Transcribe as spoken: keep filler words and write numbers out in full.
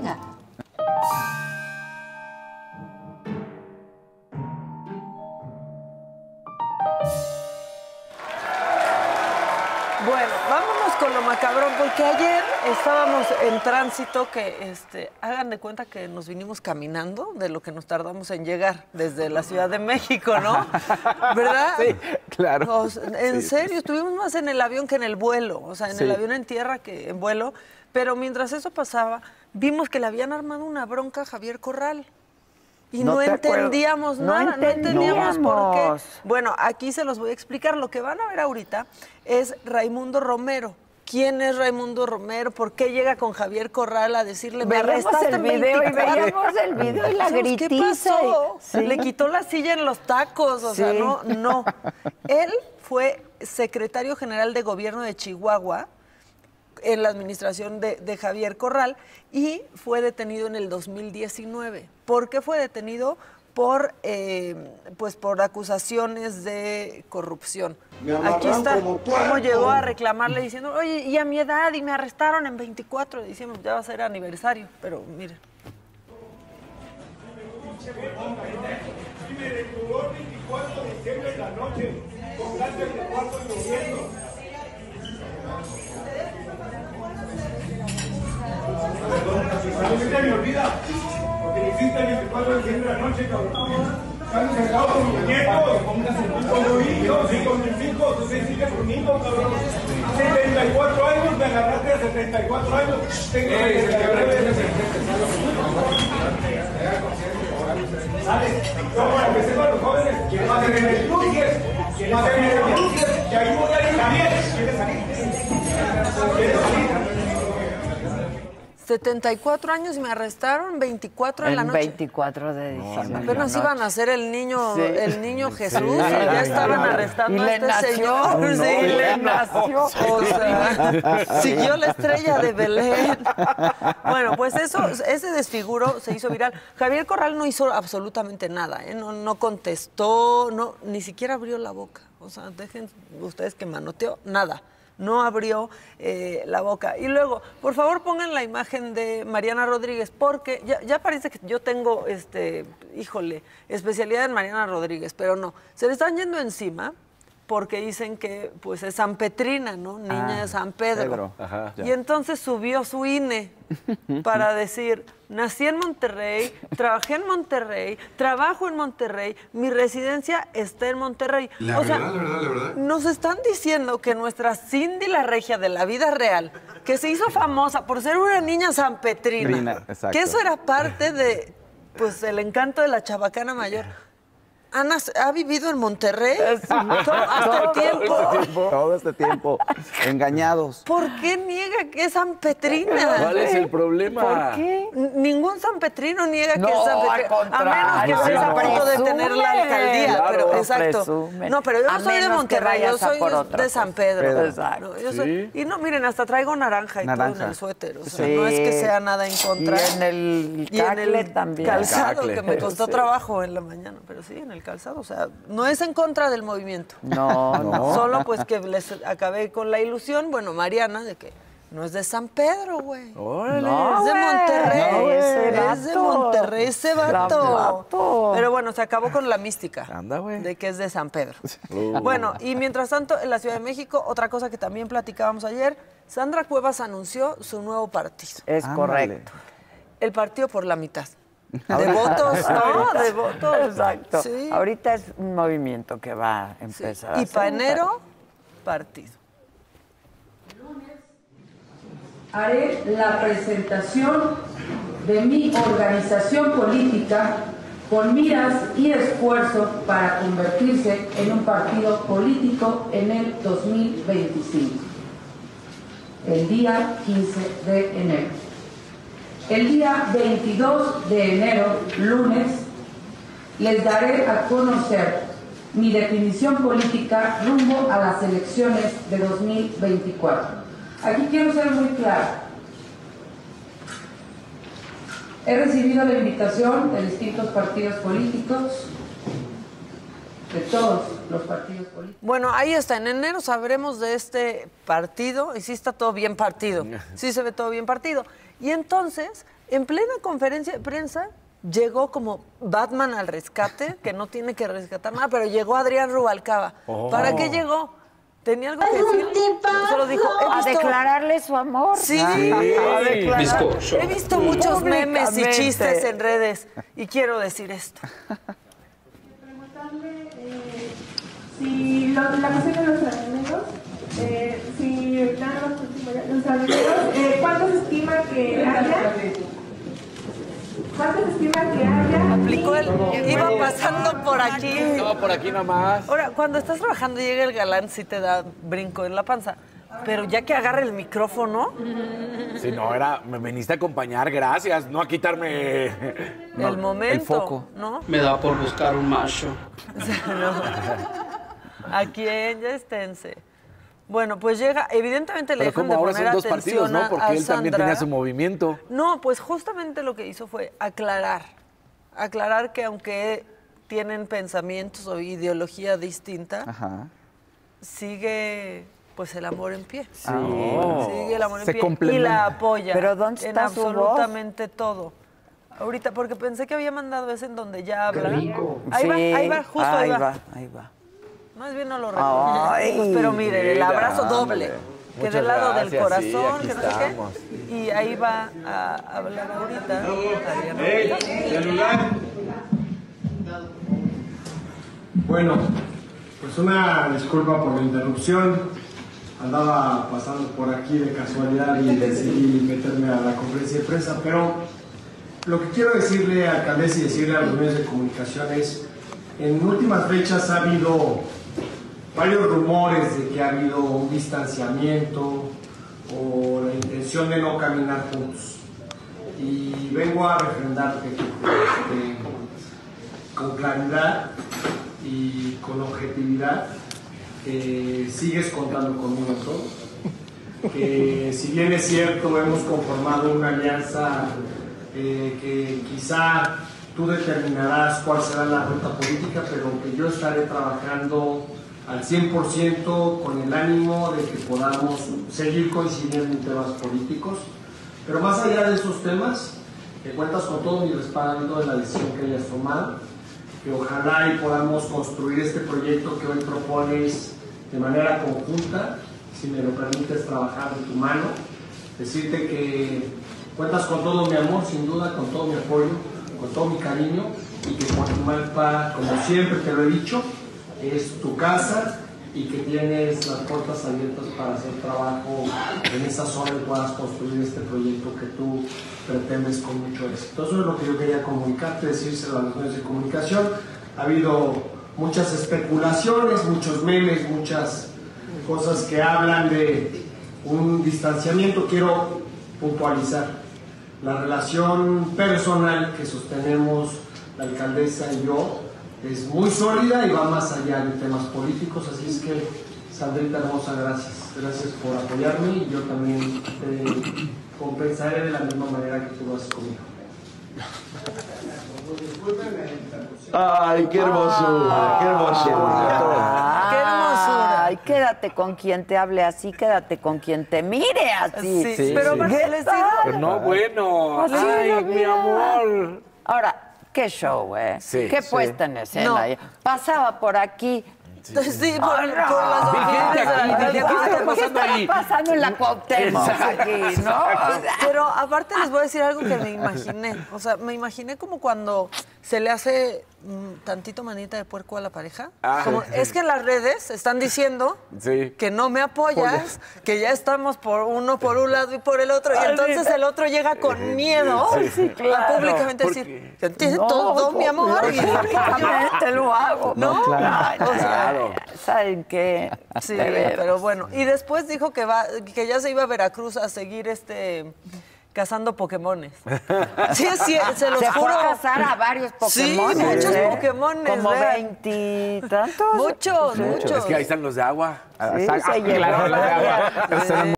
venga. Bueno, vámonos con lo macabrón, porque ayer estábamos en tránsito que, este, hagan de cuenta que nos vinimos caminando de lo que nos tardamos en llegar desde la Ciudad de México, ¿no? ¿Verdad? Sí, claro. Nos, en sí, serio, estuvimos más en el avión que en el vuelo, o sea, en sí. el avión en tierra que en vuelo, pero mientras eso pasaba, vimos que le habían armado una bronca a Javier Corral. Y no, no entendíamos acuerdo. nada, no entendíamos. no entendíamos por qué. Bueno, aquí se los voy a explicar. Lo que van a ver ahorita es Raymundo Romero. ¿Quién es Raymundo Romero? ¿Por qué llega con Javier Corral a decirle... Veamos el video y veíamos el video y la gritiza. ¿Qué pasó? ¿Sí? Le quitó la silla en los tacos, o sí. sea, no, no. Él fue secretario general de gobierno de Chihuahua en la administración de, de Javier Corral, y fue detenido en el dos mil diecinueve. ¿Por qué fue detenido? Por, eh, pues por acusaciones de corrupción. Aquí está cómo llegó a reclamarle diciendo, oye, y a mi edad, y me arrestaron en veinticuatro de diciembre, ya va a ser aniversario, pero miren. Y me detuvo el veinticuatro de diciembre en la noche, con planta en el cuarto de gobierno. Me olvida, porque me hiciste el veinticuatro de diciembre de la noche, cabrón. Están sentados con mis nietos, con mis hijos y con mis hijos. Entonces sigue conmigo, cabrón. setenta y cuatro años, me agarraste a setenta y cuatro años. Tengo setenta y nueve años. ¿Sabes? Yo, para que sepan los jóvenes, que no hacen en el cruces, que no hacen en el cruces, que ahí voy a ir también. ¿Quieres salir? ¿Quieres salir? setenta y cuatro años y me arrestaron veinticuatro en la noche. veinticuatro de diciembre. Apenas iban a hacer el niño, sí. el niño Jesús, sí. y ya estaban arrestando a este señor. No, sí, y le nació. O sea, siguió la estrella de Belén. Bueno, pues eso, ese desfiguro se hizo viral. Javier Corral no hizo absolutamente nada, ¿eh? no, no contestó, no, ni siquiera abrió la boca. O sea, dejen ustedes que manoteó, nada. No abrió eh, la boca. Y luego, por favor, pongan la imagen de Mariana Rodríguez, porque ya, ya parece que yo tengo, este, híjole, especialidad en Mariana Rodríguez, pero no. Se le están yendo encima porque dicen que pues es sanpetrina, ¿no? Niña ah, de San Pedro. Pedro. Ajá, y entonces subió su I N E para decir, nací en Monterrey, trabajé en Monterrey, trabajo en Monterrey, mi residencia está en Monterrey. La o verdad, sea, la verdad, la verdad. Nos están diciendo que nuestra Cindy la Regia de la vida real, que se hizo famosa por ser una niña sanpetrina, Rina, que eso era parte de pues el encanto de la chabacana mayor. Ana ha vivido en Monterrey sí. todo, hasta todo, tiempo. Todo este tiempo. Todo este tiempo. Engañados. ¿Por qué niega que es sanpetrina? ¿Cuál es el problema? ¿Por qué? Ningún sanpetrino niega no, que es sanpetrino. A menos que estés a punto de tener la alcaldía. Claro, pero, exacto. Presumen. No, pero yo no soy de Monterrey, yo soy de San Pedro. Pedro. Exacto. Yo soy, sí. Y no, miren, hasta traigo naranja y naranja. todo en el suéter. O sea, sí. no es que sea nada en contra. Y en el, y en el también. calzado, cacle, que me costó sí. trabajo en la mañana, pero sí, en el calzado, o sea, no es en contra del movimiento. No, no. Solo pues que les acabé con la ilusión, bueno, Mariana, de que no es de San Pedro, güey. ¡Órale! No, es de Monterrey. No, es de Monterrey ese vato. Pero bueno, se acabó con la mística. Anda, güey. De que es de San Pedro. Uh. Bueno, y mientras tanto, en la Ciudad de México, otra cosa que también platicábamos ayer, Sandra Cuevas anunció su nuevo partido. Es Ándale. correcto. El partido por la mitad. De votos, ¿no? De votos. Exacto. Sí. Ahorita es un movimiento que va a empezar. Sí. Y para enero, partido. El lunes haré la presentación de mi organización política con miras y esfuerzo para convertirse en un partido político en el dos mil veinticinco, el día quince de enero. El día veintidós de enero, lunes, les daré a conocer mi definición política rumbo a las elecciones de dos mil veinticuatro. Aquí quiero ser muy claro. He recibido la invitación de distintos partidos políticos, de todos los partidos políticos. Bueno, ahí está, en enero sabremos de este partido, y sí está todo bien partido, sí se ve todo bien partido. Y entonces, En plena conferencia de prensa llegó como Batman al rescate, que no tiene que rescatar nada, pero llegó Adrián Rubalcaba. Oh. ¿Para qué llegó? ¿Tenía algo que decir? Solo dijo, he visto... A declararle su amor. Sí, sí. A declarar... He visto muchos memes y chistes en redes y quiero decir esto. Preguntarle eh, si lo, la cuestión de los alimentos, eh, si evitan los últimos los alimentos, eh, ¿cuántos estima que haya? ¿Cuántos estima que haya? Aplicó el... Iba pasando por aquí. No, por aquí nomás. Ahora, cuando estás trabajando llega el galán, sí te da brinco en la panza. Pero ya que agarra el micrófono... Sí, no, era... Me viniste a acompañar, gracias. No a quitarme... El no, momento. El foco. ¿No? Me da por buscar un macho. O sea, no. ¿A quién? Ya esténse. Bueno, pues llega, evidentemente le dejan de poner atención a Sandra. Pero como ahora son dos partidos, ¿no? Porque él también tenía su movimiento. No, pues justamente lo que hizo fue aclarar. Aclarar que aunque tienen pensamientos o ideología distinta, ajá, sigue pues el amor en pie. Sí. Oh. Sigue el amor en pie y la apoya. ¿Pero dónde está su voz? En absolutamente todo. Ahorita, porque pensé que había mandado ese en donde ya habla. Ahí sí. va, ahí va, justo ahí, ahí va. va. Ahí va. Más bien no lo recuerdo, pero miren, el abrazo doble, que del lado gracias, del corazón, sí, que no estamos. sé qué, y ahí va a hablar ahorita. Hey, celular. Bueno, pues una disculpa por la interrupción, andaba pasando por aquí de casualidad y decidí meterme a la conferencia de prensa, pero lo que quiero decirle al alcaldés y decirle a los medios de comunicación es, en últimas fechas ha habido varios rumores de que ha habido un distanciamiento o la intención de no caminar juntos. Y vengo a refrendarte eh, con claridad y con objetividad que eh, sigues contando conmigo todo. Que si bien es cierto, hemos conformado una alianza eh, que quizá tú determinarás cuál será la ruta política, pero que yo estaré trabajando al cien por ciento con el ánimo de que podamos seguir coincidiendo en temas políticos, pero más allá de esos temas, que cuentas con todo mi respaldo de la decisión que hayas tomado, que ojalá y podamos construir este proyecto que hoy propones de manera conjunta, si me lo permites trabajar de tu mano, decirte que cuentas con todo mi amor, sin duda, con todo mi apoyo, con todo mi cariño, y que Coajimalpa, como siempre te lo he dicho, es tu casa y que tienes las puertas abiertas para hacer trabajo en esa zona y puedas construir este proyecto que tú pretendes con mucho éxito. Eso es lo que yo quería comunicarte, decírselo a los medios de comunicación. Ha habido muchas especulaciones, muchos memes, muchas cosas que hablan de un distanciamiento. Quiero puntualizar la relación personal que sostenemos la alcaldesa y yo es muy sólida y va más allá de temas políticos, así es que, Sandrita hermosa, gracias. Gracias por apoyarme y yo también te compensaré de la misma manera que tú lo haces conmigo. ¡Ay, qué hermosura! ¡Qué hermosura! ¡Qué hermosura! ¡Ay, quédate con quien te hable así, quédate con quien te mire así! Sí, sí, pero, sí. ¿Qué tal? pero no, bueno. Así ¡Ay, mi amor! Ahora... Qué show, ¿eh? Sí, Qué sí. puesta en escena. No. Pasaba por aquí. Sí, sí por, oh, no. por las oficinas. ¿Qué está pasando en la Cuauhtémoc? Aquí, ¿no? Pero aparte les voy a decir algo que me imaginé. O sea, me imaginé como cuando se le hace tantito manita de puerco a la pareja. Ah, como, sí, sí. Es que las redes están diciendo sí. que no me apoyas, que ya estamos por uno por un lado y por el otro, y entonces el otro llega con miedo sí, sí, claro, a públicamente decir, tienes no, todo no, mi amor, no, y públicamente lo hago. No, no claro, o sea, claro. ¿Saben qué? Sí, pero bueno. Y después dijo que, va, que ya se iba a Veracruz a seguir este... cazando Pokémones. Sí, sí, se los se juro. Se cazar a varios Pokémones. Sí, muchos ¿eh? Pokémones. Como veintitantos. Muchos, muchos, muchos. Es que ahí están los de agua. Sí, ah, se, se llevaron los de agua.